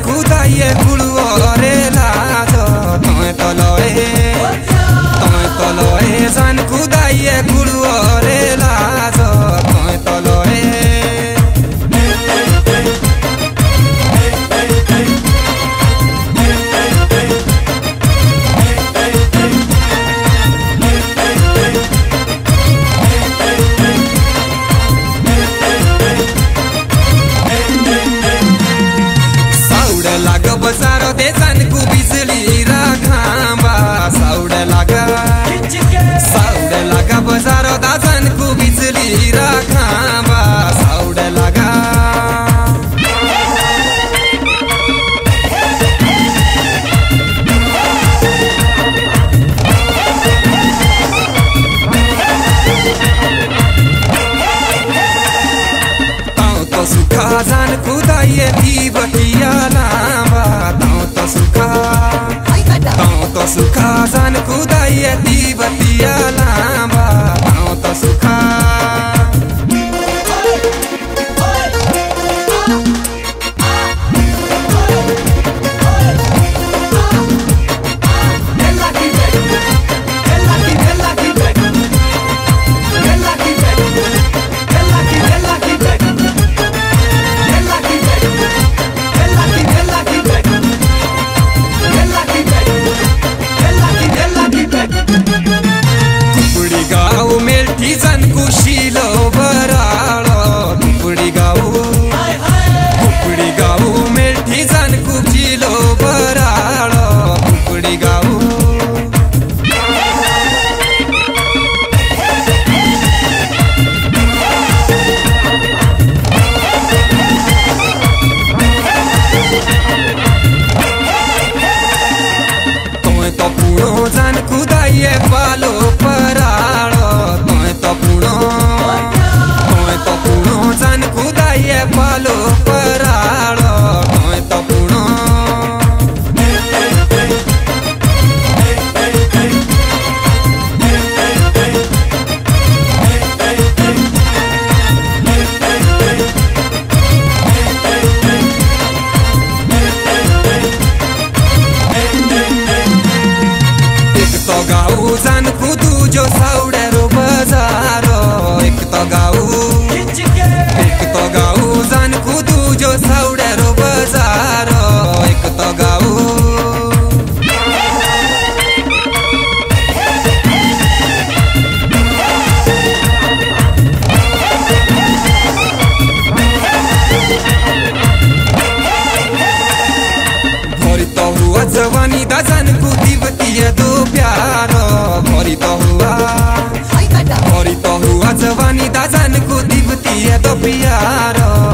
ज़ांकू दाइये कुलवारे लाजो तुम्हें तलोए ज़ांकू दाइये कुलवारे लाजो तुम्हें तलोए। बजारो दे जानकू बिजली रा खांबा साउडे लागा बजारो दा जानकू बिजली रा खांबा साउडे लागा। ताऊ तो सुखा जानकू दाइये थी बटिया लांबा तो सुखा जानकू दाइये दी बतिया लांबा तो सुखा। जानकू शीलो बरालो कुपड़ी गाऊ मेठी जानकू शीलो बरालो कुपड़ी गाऊ। तुम्हें तो पूरो जानकू दाइये पालो परालो जानकू दाइये पालो परालो तुम्हें तो पूरो। एक तो गाऊ जानकू दूजो साउडे रो बजारो एक तो गाऊ जानकू दूजो साउडे रो बजारो एक तो गाऊ। भोरी तो हुआ जवानी दा जानकू दीवती है दो प्यारो भोरी तो हुआ जवानी दा जानकू दीवती है दो प्यारो।